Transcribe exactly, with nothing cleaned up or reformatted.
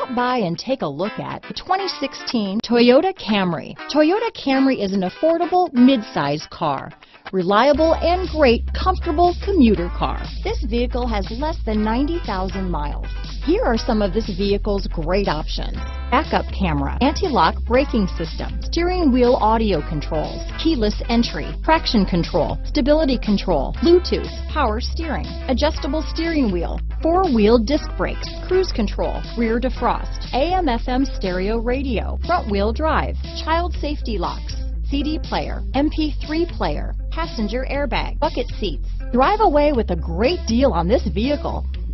Stop by and take a look at the twenty sixteen Toyota Camry. Toyota Camry is an affordable midsize car, reliable and great comfortable commuter car. This vehicle has less than ninety thousand miles. Here are some of this vehicle's great options: backup camera, anti-lock braking system, steering wheel audio controls, keyless entry, traction control, stability control, Bluetooth, power steering, adjustable steering wheel, four-wheel disc brakes, cruise control, rear defrost, A M F M stereo radio, front-wheel drive, child safety locks, C D player, M P three player, passenger airbag, bucket seats. Drive away with a great deal on this vehicle.